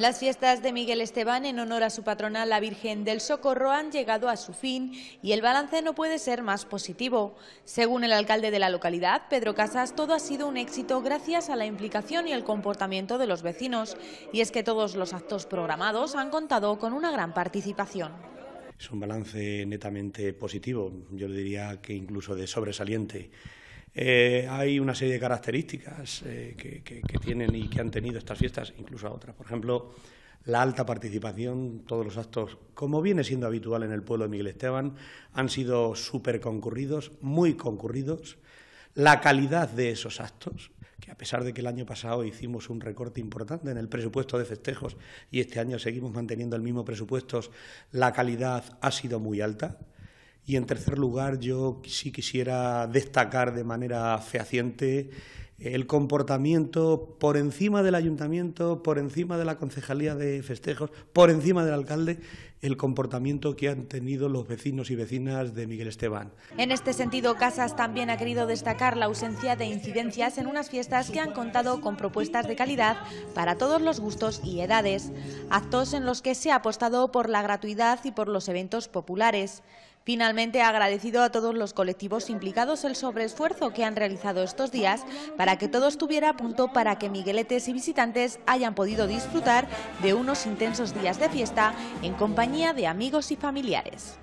Las fiestas de Miguel Esteban en honor a su patrona, la Virgen del Socorro, han llegado a su fin y el balance no puede ser más positivo. Según el alcalde de la localidad, Pedro Casas, todo ha sido un éxito gracias a la implicación y el comportamiento de los vecinos. Y es que todos los actos programados han contado con una gran participación. Es un balance netamente positivo, yo diría que incluso de sobresaliente. Hay una serie de características que tienen y que han tenido estas fiestas, incluso a otras. Por ejemplo, la alta participación, todos los actos, como viene siendo habitual en el pueblo de Miguel Esteban, han sido súper concurridos, muy concurridos. La calidad de esos actos, que a pesar de que el año pasado hicimos un recorte importante en el presupuesto de festejos y este año seguimos manteniendo el mismo presupuesto, la calidad ha sido muy alta. Y, en tercer lugar, yo sí quisiera destacar de manera fehaciente el comportamiento por encima del ayuntamiento, por encima de la concejalía de festejos, por encima del alcalde, el comportamiento que han tenido los vecinos y vecinas de Miguel Esteban. En este sentido, Casas también ha querido destacar la ausencia de incidencias en unas fiestas que han contado con propuestas de calidad para todos los gustos y edades, actos en los que se ha apostado por la gratuidad y por los eventos populares. Finalmente, ha agradecido a todos los colectivos implicados el sobreesfuerzo que han realizado estos días para que todo estuviera a punto para que migueletes y visitantes hayan podido disfrutar de unos intensos días de fiesta en compañía de amigos y familiares.